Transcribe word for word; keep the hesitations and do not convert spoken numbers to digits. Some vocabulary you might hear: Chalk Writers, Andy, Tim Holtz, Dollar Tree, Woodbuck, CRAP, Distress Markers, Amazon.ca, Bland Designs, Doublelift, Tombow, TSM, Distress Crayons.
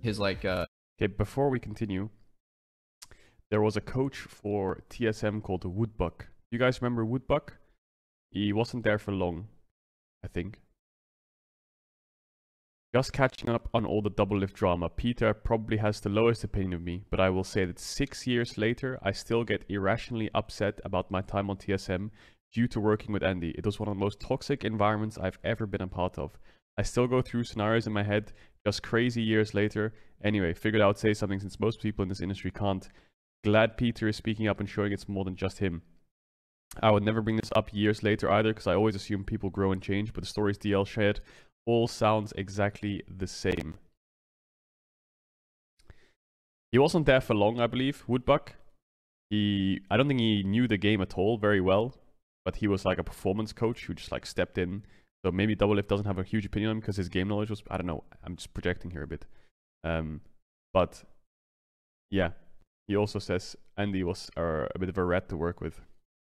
his like uh okay, before we continue, there was a coach for T S M called Woodbuck. You guys remember Woodbuck? He wasn't there for long, I think. Just catching up on all the Doublelift drama, Peter probably has the lowest opinion of me, but I will say that six years later, I still get irrationally upset about my time on T S M due to working with Andy. It was one of the most toxic environments I've ever been a part of. I still go through scenarios in my head, just crazy years later. Anyway, figured I would say something since most people in this industry can't. Glad Peter is speaking up and showing it's more than just him. I would never bring this up years later either, because I always assume people grow and change, but the stories D L shared all sounds exactly the same. He wasn't there for long, I believe, Woodbuck. He, I don't think he knew the game at all very well, but he was like a performance coach who just like stepped in. So maybe Doublelift doesn't have a huge opinion on him because his game knowledge was, I don't know, I'm just projecting here a bit. Um, but yeah, he also says Andy was uh, a bit of a rat to work with.